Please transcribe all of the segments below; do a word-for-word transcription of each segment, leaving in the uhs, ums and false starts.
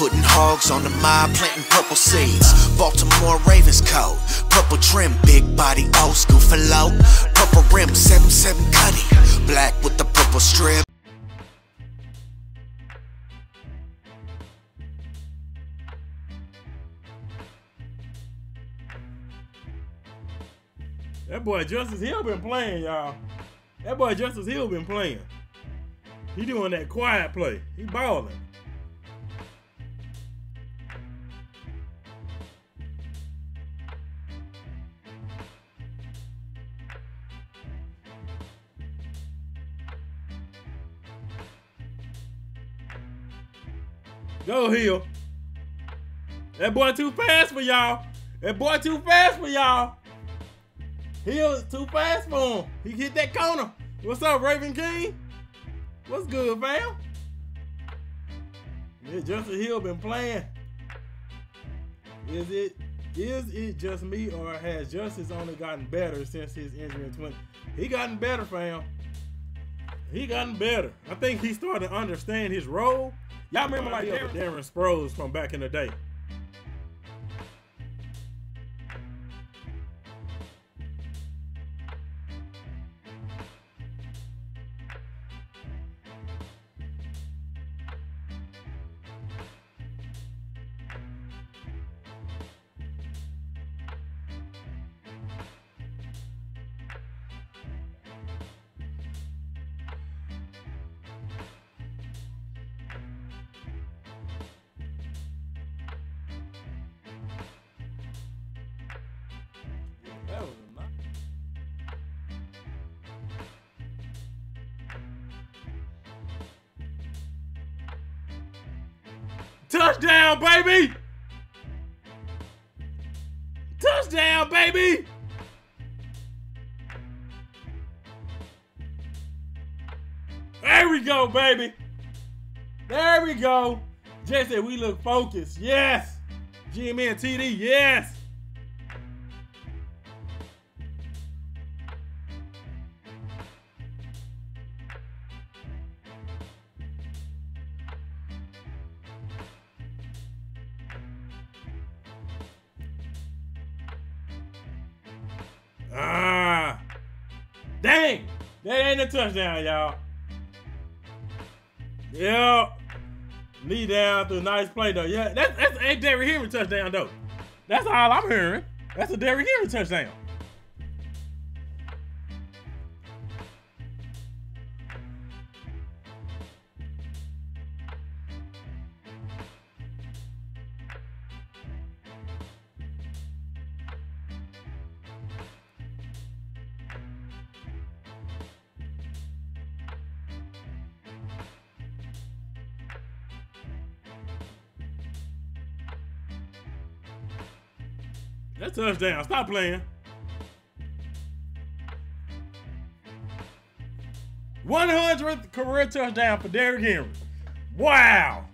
Putting hogs on the mob, planting purple seeds. Baltimore Ravens coat, purple trim, big body, old school for low. Purple rim, seven seven cutty, black with the purple strip. That boy Justice Hill been playing, y'all. That boy Justice Hill been playing. He doing that quiet play. He balling. Go Hill. That boy too fast for y'all. That boy too fast for y'all. Hill's too fast for him. He hit that corner. What's up, Raven King? What's good, fam? Yeah, Justice Hill been playing. Is it is it just me, or has Justice only gotten better since his injury in twenty? He gotten better, fam. He gotten better. I think he started to understand his role. Y'all remember like Darren, Darren Sproles from back in the day. Touchdown, baby! Touchdown, baby! There we go, baby! There we go! Jay said we look focused. Yes! G M N T D, yes! Ah, dang, that ain't a touchdown, y'all. Yep, knee down through nice play though. Yeah, that's that's a Derrick Henry touchdown though. That's all I'm hearing. That's a Derrick Henry touchdown. That's a touchdown. Stop playing. one hundredth career touchdown for Derrick Henry. Wow.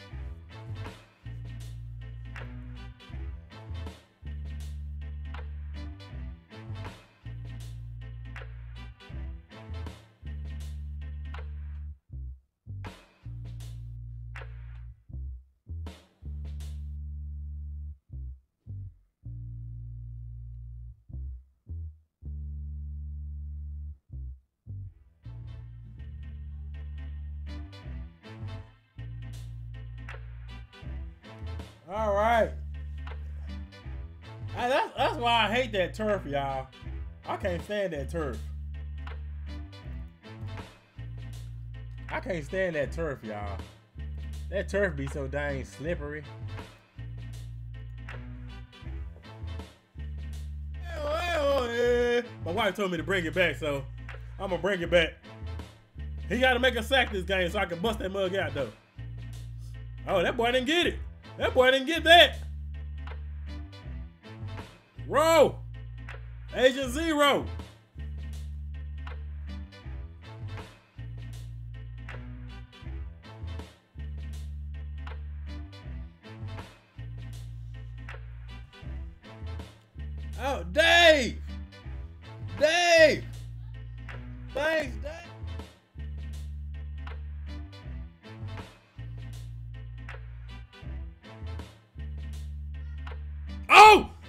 All right. I, that's, that's why I hate that turf, y'all. I can't stand that turf. I can't stand that turf, y'all. That turf be so dang slippery. My wife told me to bring it back, so I'm going to bring it back. He got to make a sack this game so I can bust that mug out, though. Oh, that boy didn't get it. That boy didn't get that. Row. Agent Zero. Oh, Dave. Dave. Thanks, Dave.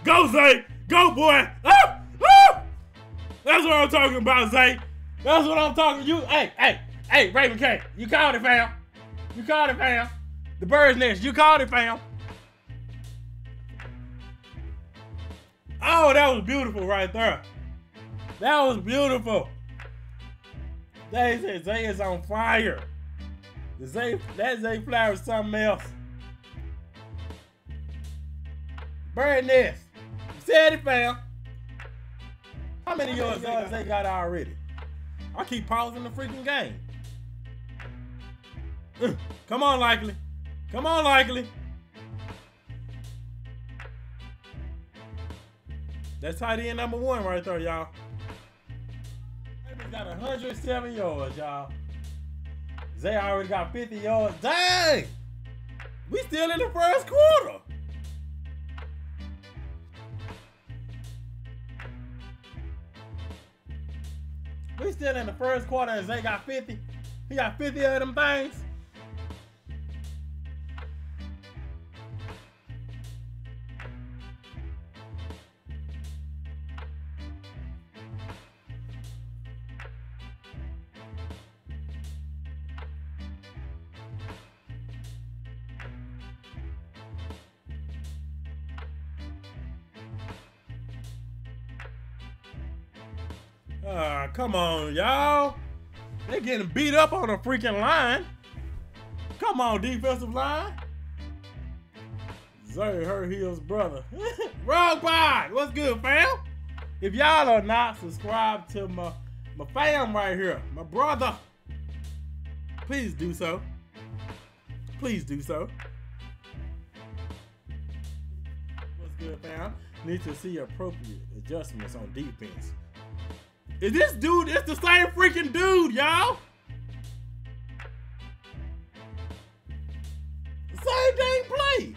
Go, Zay. Go, boy. Ah, ah. That's what I'm talking about, Zay. That's what I'm talking you. Hey, hey, hey, Raven K. You called it, fam. You called it, fam. The bird's nest. You called it, fam. Oh, that was beautiful right there. That was beautiful. They said Zay is on fire. The Zay, that Zay Flower is something else. Bird nest. You said it, fam. How many yards they got already? I keep pausing the freaking game. Uh, come on, Likely. Come on, Likely. That's tight end number one right there, y'all. They got one hundred seven yards, y'all. Zay already got fifty yards. Dang! We still in the first quarter. We still in the first quarter and Zay got fifty. He got fifty of them things. Uh, come on, y'all. They're getting beat up on a freaking line. Come on, defensive line. Zay Hurt Hill's brother. Wrong pod. What's good, fam? If y'all are not subscribed to my, my fam right here, my brother, please do so. Please do so. What's good, fam? Need to see appropriate adjustments on defense. Is this dude, it's the same freaking dude, y'all. Same dang play.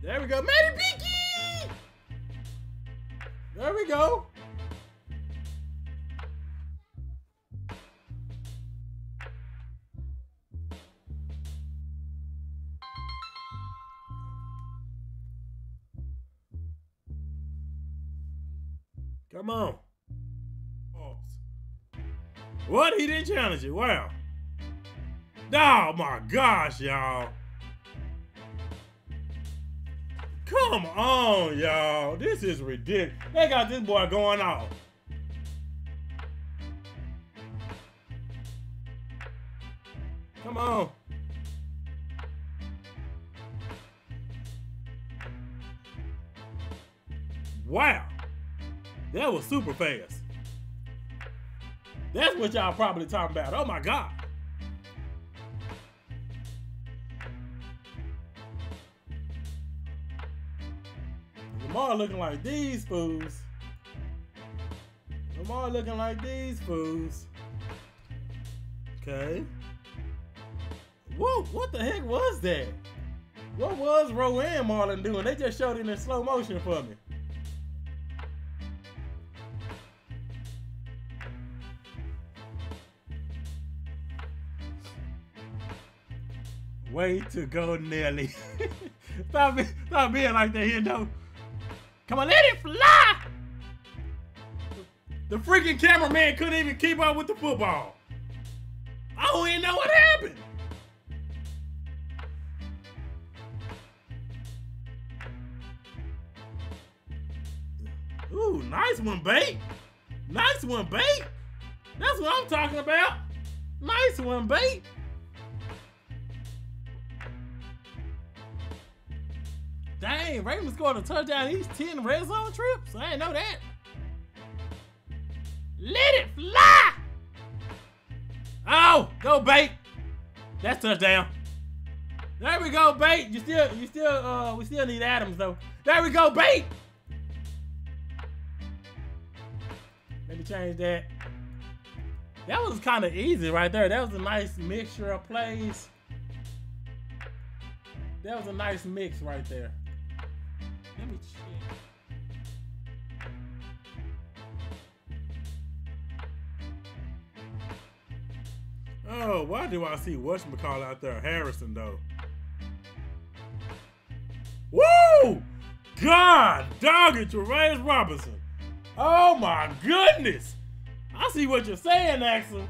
There we go, Matty Peaky. There we go. Come on. What? He didn't challenge it. Wow. Oh my gosh, y'all. Come on, y'all. This is ridiculous. They got this boy going off. Come on. Wow. That was super fast. That's what y'all probably talking about. Oh my God. Lamar looking like these fools. Lamar looking like these fools. Okay. Whoa, what the heck was that? What was Roe and Marlon doing? They just showed it in slow motion for me. Way to go, Nelly. Stop, be, stop being like that here, though. Come on, let it fly! The freaking cameraman couldn't even keep up with the football. I don't even know what happened. Ooh, nice one, bait. Nice one, bait. That's what I'm talking about. Nice one, bait. Dang, Ravens scored a touchdown each ten red zone trips. I didn't know that. Let it fly! Oh, go bait. That's touchdown. There we go, bait. You still, you still, uh, we still need Adams though. There we go, bait. Let me change that. That was kind of easy right there. That was a nice mixture of plays. That was a nice mix right there. Let me check. Oh, why do I see whatchamacallit out there? Harrison, though. Woo! God, dog, it's Terrence Robinson. Oh, my goodness. I see what you're saying, Axel.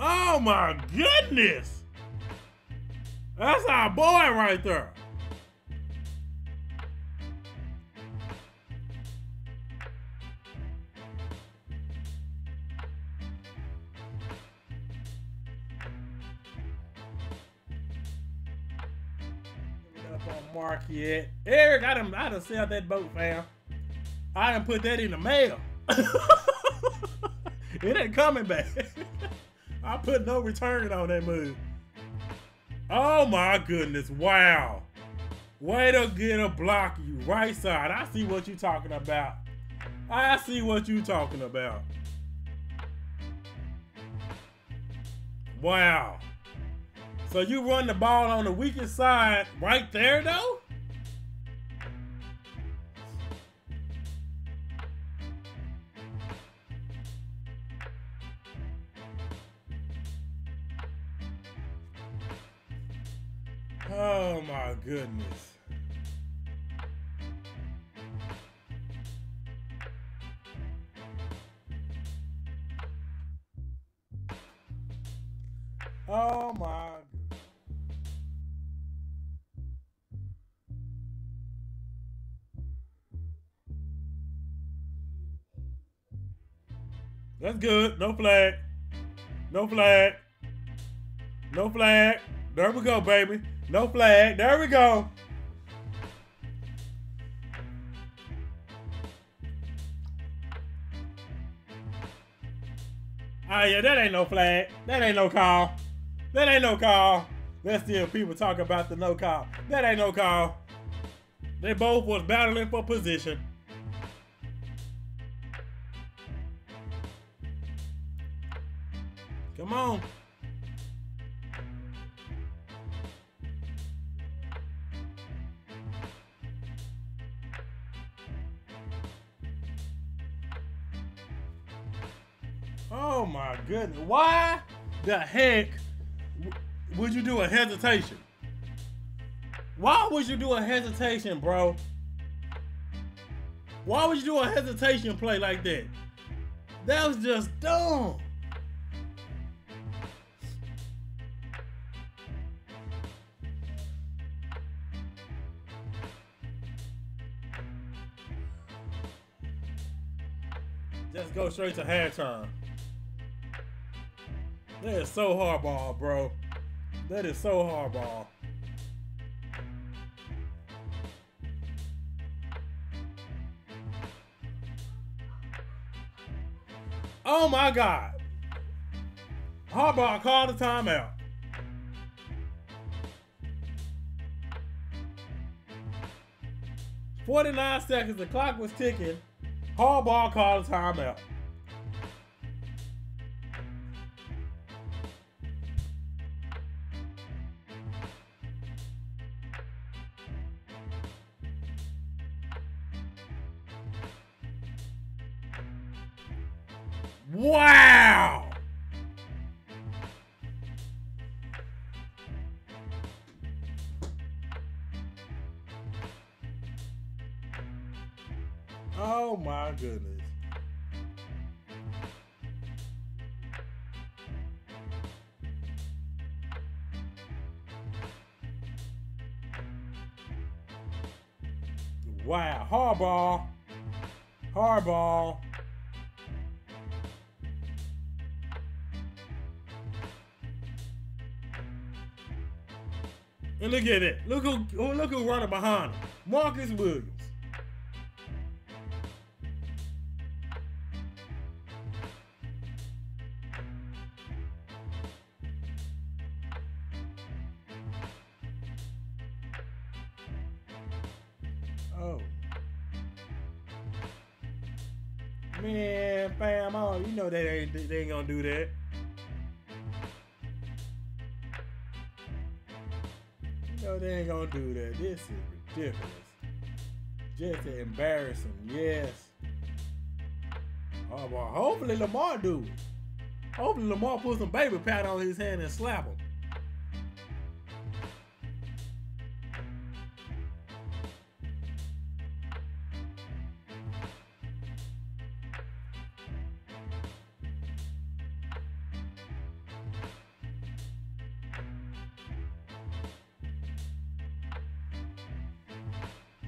Oh, my goodness. That's our boy right there. Mark yet. Eric, I done, I done sell that boat, fam. I done put that in the mail. It ain't coming back. I put no return on that move. Oh my goodness, wow. Way to get a block, you right side. I see what you talking about. I see what you talking about. Wow. So you run the ball on the weakest side right there, though? Oh, my goodness. Oh, my goodness. That's good. No flag. No flag. No flag. There we go, baby. No flag. There we go. Oh, yeah, that ain't no flag. That ain't no call. That ain't no call. That's still people talking about the no call. That ain't no call. They both was battling for position. Come on. Oh my goodness. Why the heck would you do a hesitation? Why would you do a hesitation, bro? Why would you do a hesitation play like that? That was just dumb. Just go straight to halftime. That is so Harbaugh, bro. That is so Harbaugh. Oh my God. Harbaugh called a timeout. forty-nine seconds, the clock was ticking. Harbaugh called a timeout. Wow! Oh my goodness. Wow, Harbaugh. Harbaugh. And look at it. Look who look who running behind him. Marcus Williams. Oh. Man, fam, oh, you know they ain't they ain't gonna do that. They ain't gonna do that. This is ridiculous. Just to embarrass him, yes. Harbaugh. Hopefully Lamar do. Hopefully Lamar puts some baby powder on his hand and slap him.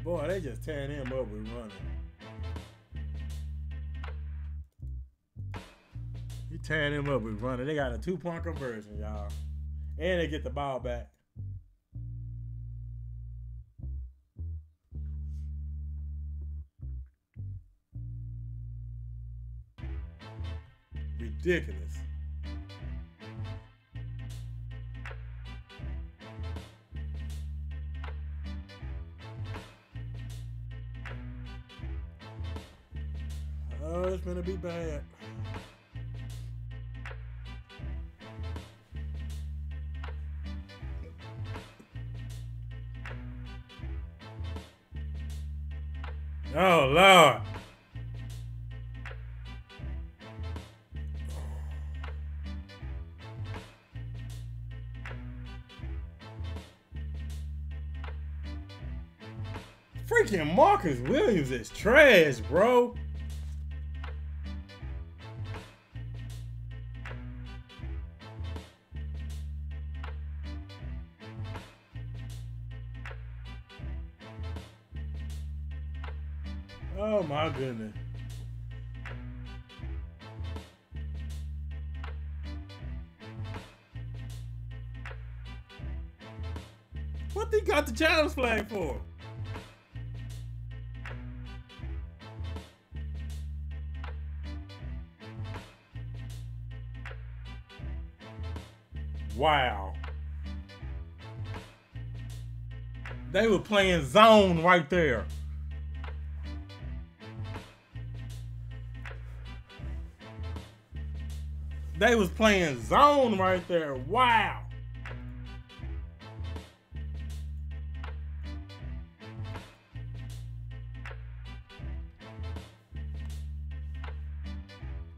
Boy, they just tearing him up with running. You tearing him up with running. They got a two-point conversion, y'all. And they get the ball back. Ridiculous. Oh, it's gonna be bad. Oh, Lord. Freaking Marcus Williams is trash, bro. Oh my goodness. What they got the challenge flag for? Wow. They were playing zone right there. They was playing zone right there. Wow.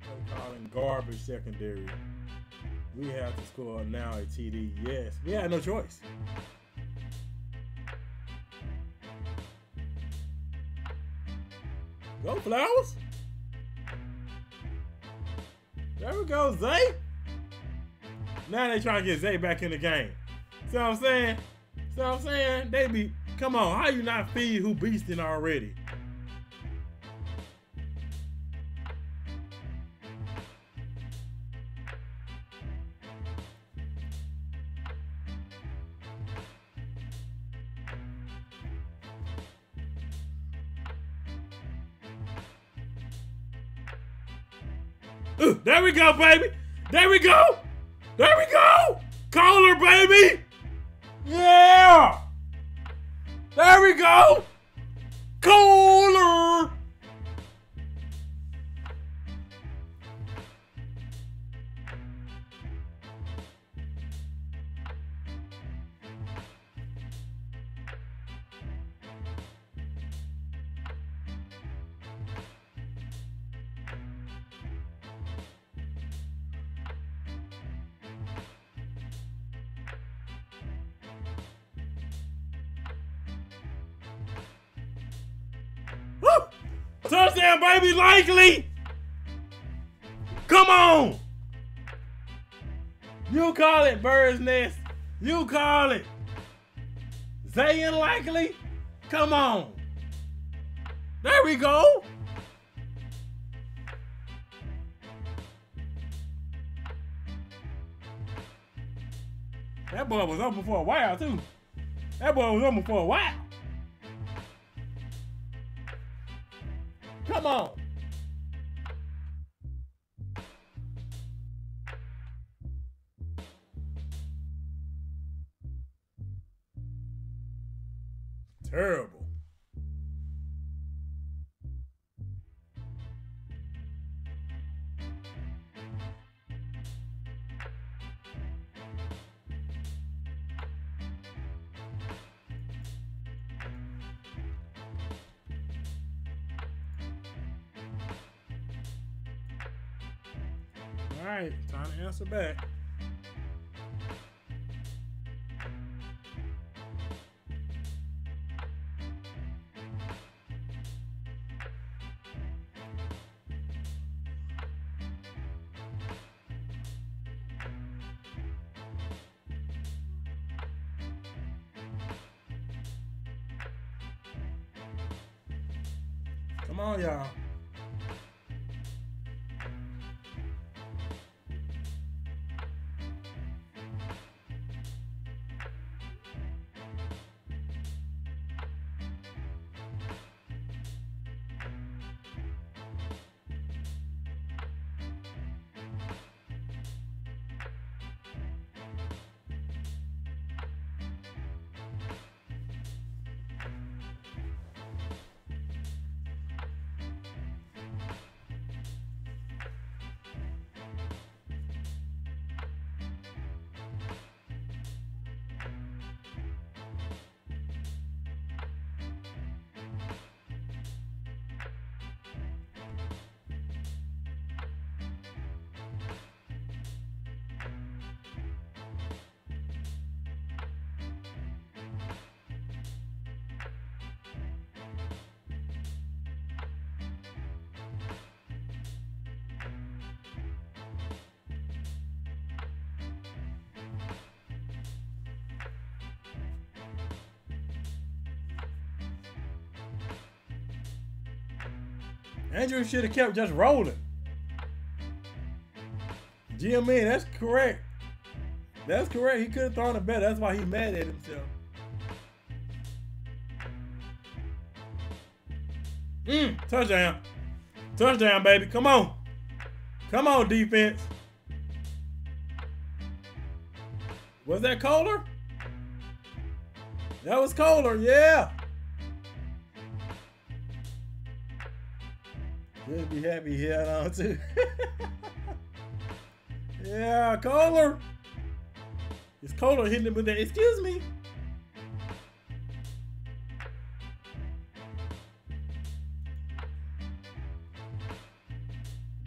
They're calling garbage secondary. We have to score now a T D. Yes. We had no choice. Go Flowers. There we go, Zay. Now they trying to get Zay back in the game. See what I'm saying? See what I'm saying? They be, come on, how you not feed who beasting already? Ooh, there we go, baby. There we go. There we go. Caller, baby. Yeah. There we go. Caller. Touchdown, baby, likely. Come on. You call it, Bird's Nest. You call it. Zay and likely. Come on. There we go. That boy was open for a while, too. That boy was open for a while. Come on. Terrible. All right, time to answer back. Come on, y'all. Andrew should have kept just rolling. Jimmy, that's correct. That's correct. He could have thrown it better. That's why he's mad at himself. Mm, touchdown. Touchdown, baby. Come on. Come on, defense. Was that Kohler? That was Kohler, yeah. They'll be happy he held on too. Yeah, Kohler. It's Kohler hitting him with that. Excuse me.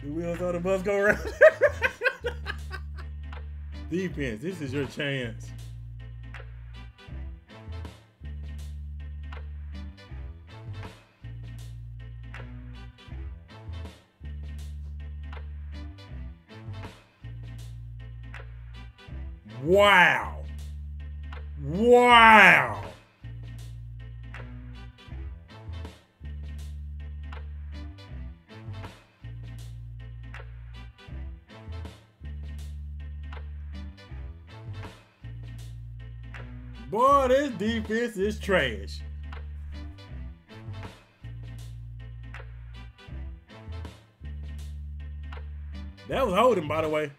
The wheels on the bus go around. Defense, this is your chance. Wow. Wow. Boy, this defense is trash. That was holding, by the way.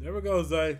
There we go, Zay.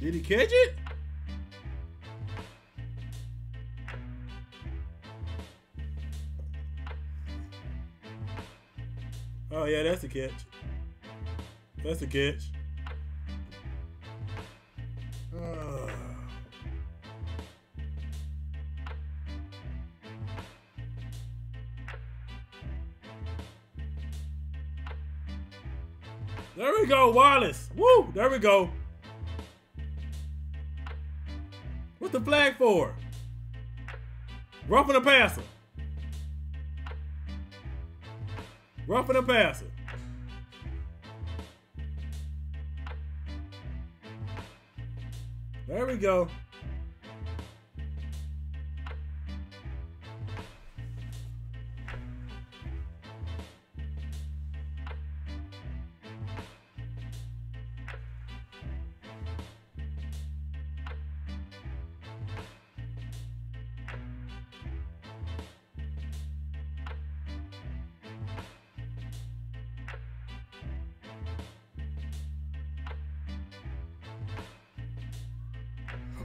Did he catch it? Oh yeah, that's a catch. That's a catch. Uh. There we go, Wallace. Woo, there we go. What's the flag for? Roughing the passer. Roughing the passer. There we go.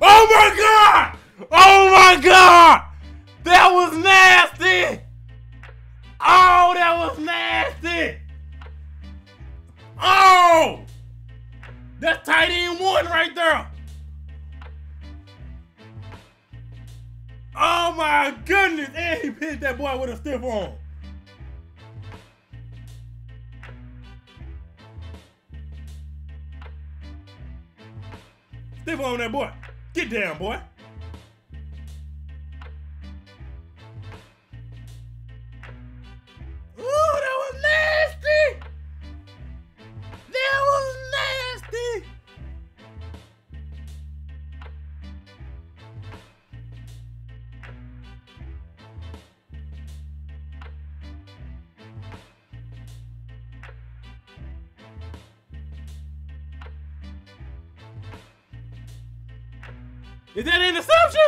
Oh my God! Oh my God! That was nasty! Oh, that was nasty! Oh! That's tight end one right there! Oh my goodness! And he hit that boy with a stiff arm. Stiff arm that boy. Get down, boy. Ooh, that was nasty! That was nasty! Is that an interception?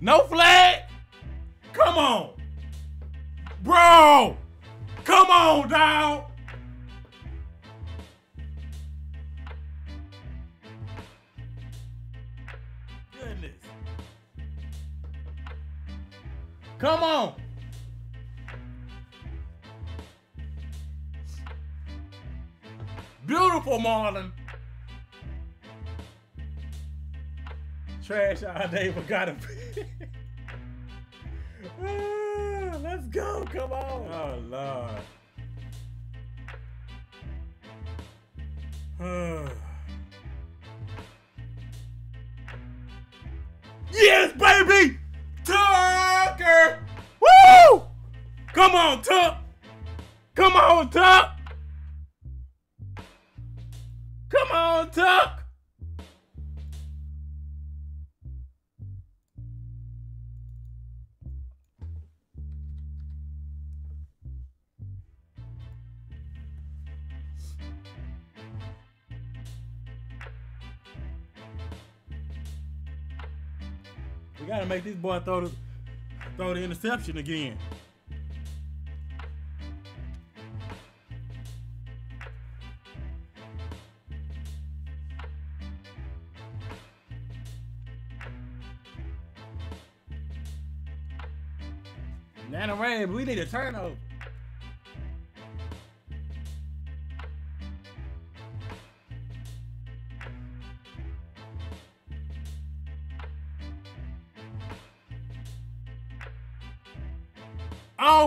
No flag? Come on. Bro. Come on, dog. Goodness. Come on. Beautiful, Marlon. Trash all day, but gotta be. Ah, let's go, come on. Oh, Lord. Ah. Yes, baby! Tucker! Woo! Come on, Tuck! Come on, Tuck! Come on, Tuck! We gotta make this boy throw the, throw the interception again. Nana Ray, we need a turnover. Oh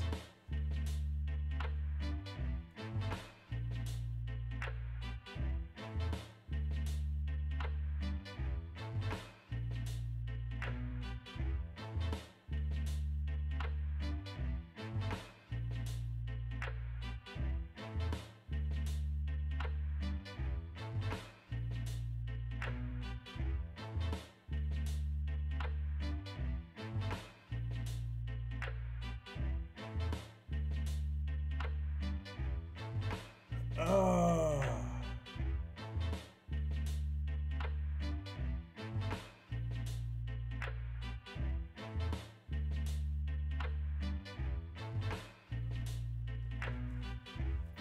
Oh.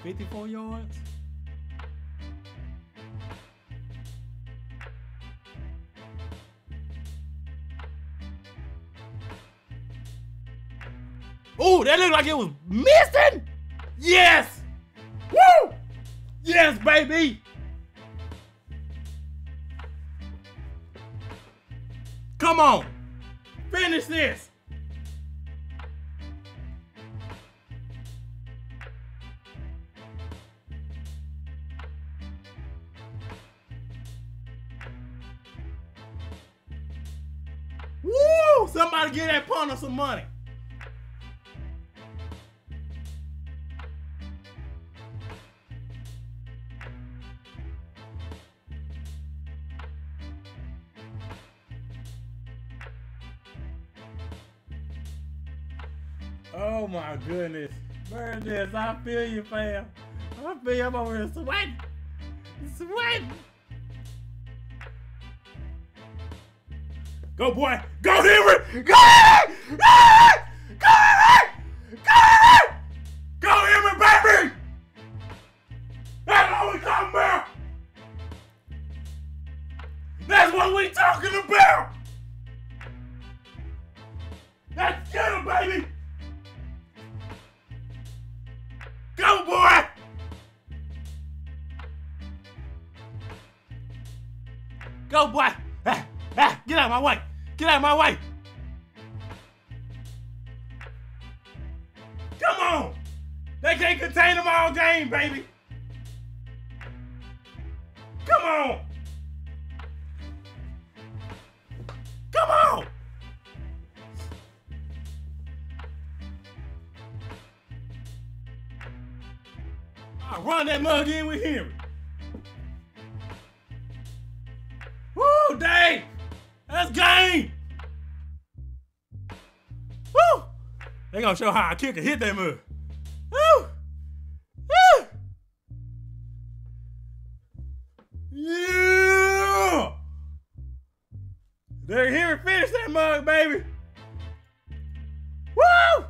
fifty-four yards. Oh, that looked like it was missing. Yes. Yes, baby! Come on! Finish this! Woo! Somebody give that punter some money! Oh my goodness. Burn this. I feel you, fam. I feel you. I'm over here sweating. Sweating. Go, boy. Go, Henry. Go, Henry. Go, Henry. Go, Henry. Go, Henry. we talking about? Let's get him, baby! Go, boy! Go, boy! Ah, ah, get out of my way! Get out of my way! Come on! They can't contain them all game, baby! Come on! Come on! I'll run that mug in with Henry. Woo, Dave! That's game! Woo! They gonna show how I kick and hit that mug. Woo! Woo! Yeah! Derrick Henry finished that mug, baby! Woo!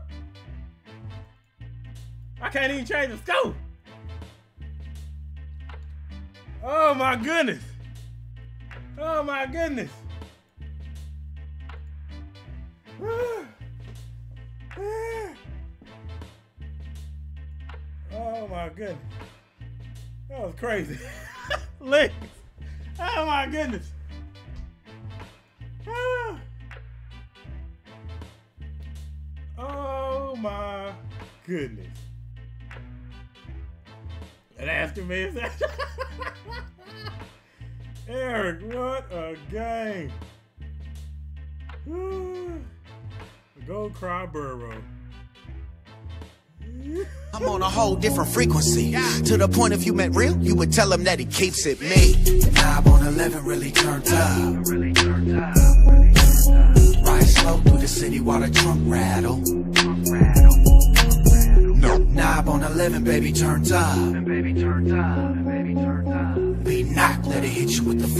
I can't even change the scope! Oh my goodness! Oh my goodness! Oh my goodness! That was crazy! Legs! Oh my goodness! Oh, oh my goodness! And after me is that. Derrick, what a game! Woo. Go cry, Burrow. I'm on a whole different frequency. Yeah. To the point if you met real, you would tell him that he keeps it me. The knob on eleven really turned up. Really turned up. Really turned up. Ride slow through the city while the trunk rattle. Trunk rattle. Trunk rattle. No. Knob on eleven, baby turned up. And baby turned up. And baby turned up. Be knocked, let it hit you with the.